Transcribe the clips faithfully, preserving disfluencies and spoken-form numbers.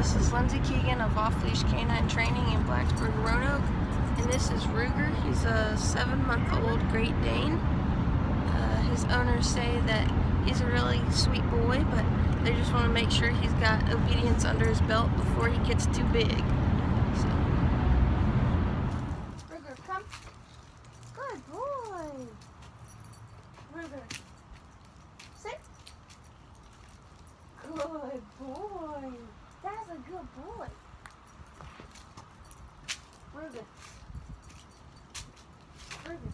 This is Lindsay Keegan of Off Leash K nine Training in Blacksburg/Roanoke, and this is Ruger. He's a seven-month-old Great Dane. Uh, his owners say that he's a really sweet boy, but they just want to make sure he's got obedience under his belt before he gets too big. So. Ruger, come. Good boy. Ruger, sit. Good boy. That's a good boy. Ruger. Ruger.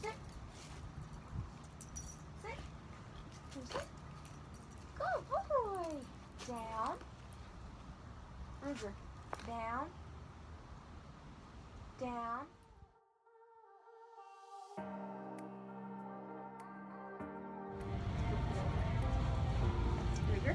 Sit. Sit. Sit. Good boy. Down. Ruger. Down. Down. Ruger.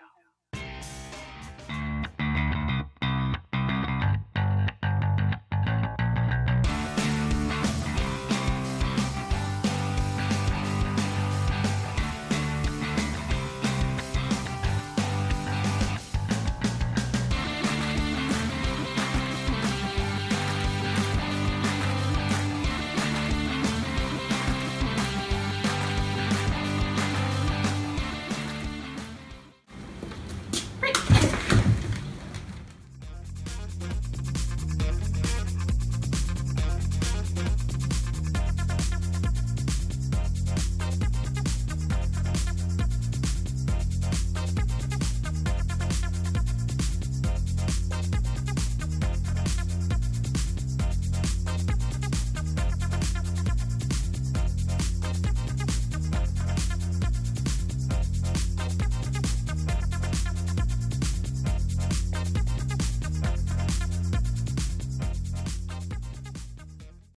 down.